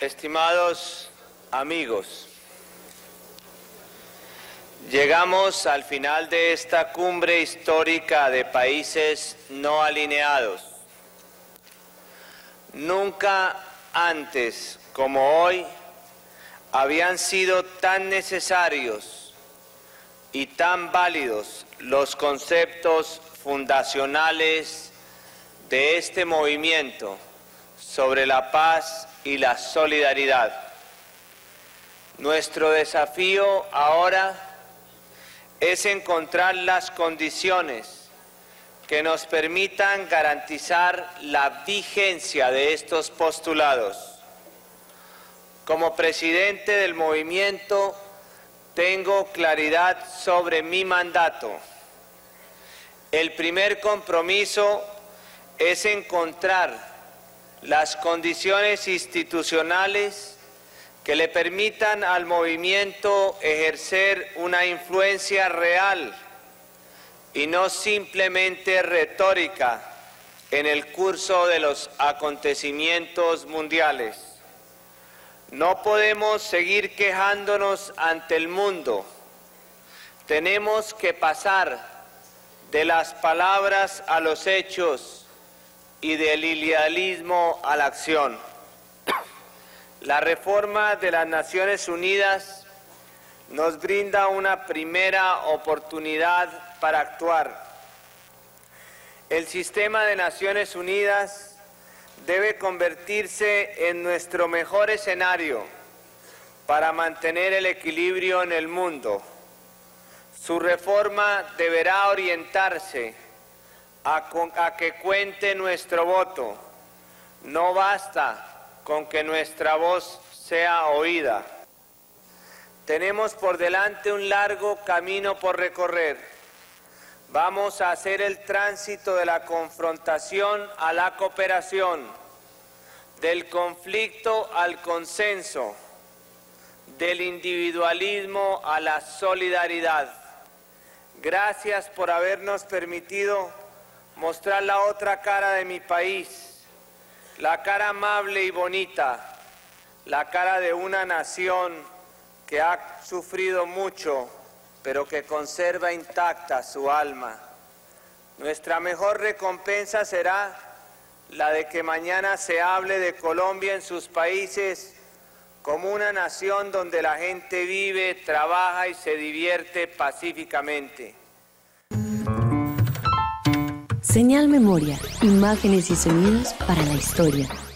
Estimados amigos, llegamos al final de esta cumbre histórica de países no alineados. Nunca antes, como hoy, habían sido tan necesarios y tan válidos los conceptos fundacionales de este movimiento sobre la paz y la solidaridad. Nuestro desafío ahora es encontrar las condiciones que nos permitan garantizar la vigencia de estos postulados. Como presidente del movimiento, tengo claridad sobre mi mandato. El primer compromiso es encontrar las condiciones institucionales que le permitan al movimiento ejercer una influencia real y no simplemente retórica en el curso de los acontecimientos mundiales. No podemos seguir quejándonos ante el mundo. Tenemos que pasar de las palabras a los hechos y del idealismo a la acción. La reforma de las Naciones Unidas nos brinda una primera oportunidad para actuar. El sistema de Naciones Unidas debe convertirse en nuestro mejor escenario para mantener el equilibrio en el mundo. Su reforma deberá orientarse a que cuente nuestro voto. No basta con que nuestra voz sea oída. Tenemos por delante un largo camino por recorrer. Vamos a hacer el tránsito de la confrontación a la cooperación, del conflicto al consenso, del individualismo a la solidaridad. Gracias por habernos permitido mostrar la otra cara de mi país. La cara amable y bonita, la cara de una nación que ha sufrido mucho, pero que conserva intacta su alma. Nuestra mejor recompensa será la de que mañana se hable de Colombia en sus países como una nación donde la gente vive, trabaja y se divierte pacíficamente. Señal Memoria, imágenes y sonidos para la historia.